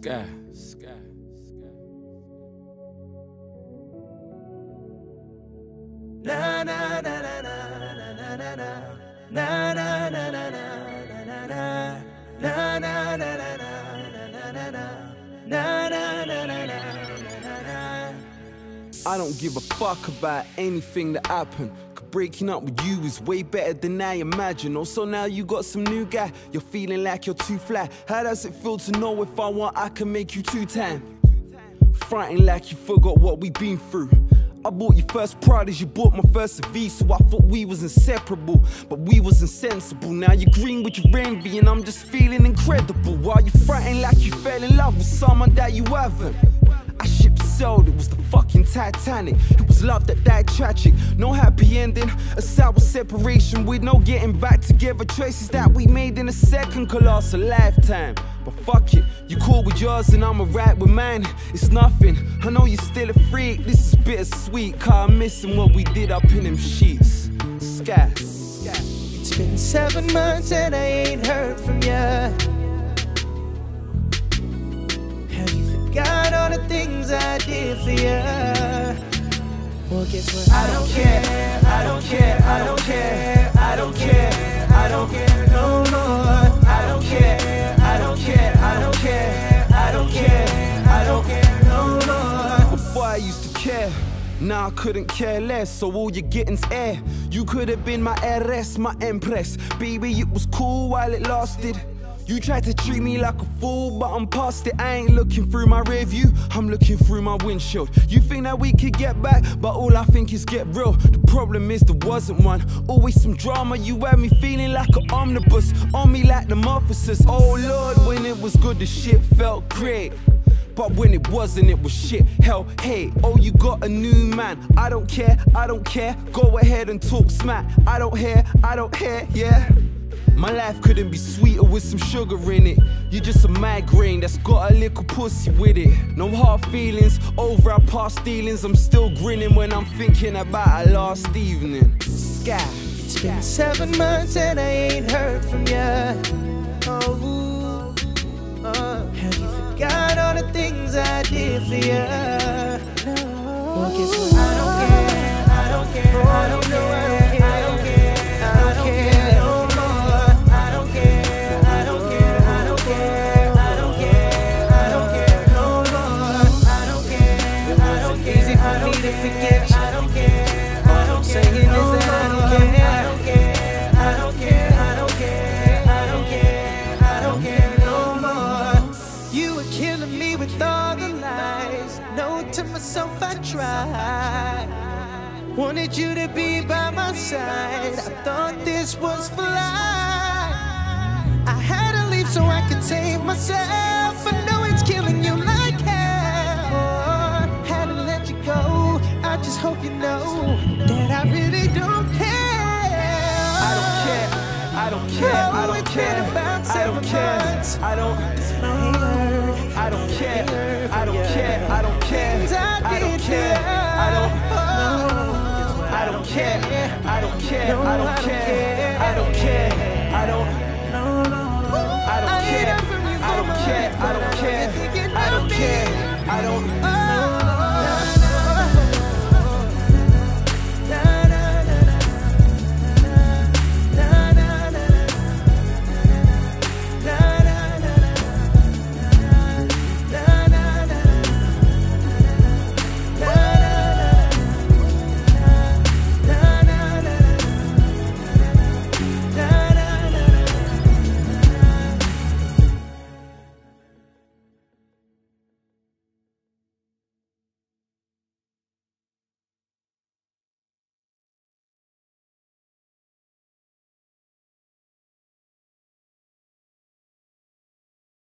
sky. Na na na na na na na na na na na na na na na na na I don't give a fuck about anything that happened. Breaking up with you is way better than I imagined. Oh, so now you got some new guy. You're feeling like you're too fly. How does it feel to know if I want I can make you two-time? Fronting like you forgot what we've been through. I bought your first pride as you bought my first V, so I thought we was inseparable, but we was insensible. Now you're green with your envy and I'm just feeling incredible, while you're fronting like you fell in love with someone that you haven't. I ship sailed, it was the fucking Titanic. It was love that died tragic. No happy ending, a sour separation with no getting back together. Choices that we made in a second could last a lifetime. But fuck it, you cool with yours and I'm alright with mine. It's nothing, I know you're still a freak. This is bittersweet, cause I'm missing what we did up in them sheets. Sky. It's been 7 months and I ain't heard from ya. Got all the things I did for you. Well, guess what? I don't care, I don't care, I don't care, I don't care, I don't care no more. I don't care, I don't care, I don't care, I don't care, I don't care no more. Before I used to care, now I couldn't care less, so all you're getting's air. You could have been my heiress, my empress. Baby, it was cool while it lasted. You tried to treat me like a fool, but I'm past it. I ain't looking through my rearview, I'm looking through my windshield. You think that we could get back, but all I think is get real. The problem is there wasn't one, always some drama. You had me feeling like an omnibus, on me like them officers. Oh Lord, when it was good the shit felt great, but when it wasn't it was shit, hell, hey. Oh, you got a new man, I don't care, go ahead and talk smack. I don't hear, yeah. My life couldn't be sweeter with some sugar in it. You're just a migraine that's got a little pussy with it. No hard feelings over our past dealings. I'm still grinning when I'm thinking about our last evening. Sky. It's been 7 months and I ain't heard from ya. Oh, have you forgot all the things I did for ya? Well, guess what? I don't care, I don't care, I don't care. Wanted you to be by my side, I thought this was for life. I had to leave so I could save myself. I know it's killing you like hell. Had to let you go, I just hope you know that I really don't care. I don't care, I don't care, I don't care, I don't, I don't care, I don't care, I don't care, I don't care, I don't, I don't care, I don't care, I don't care, I don't care, I don't, I don't care, I don't care, I don't care, I don't care, I don't.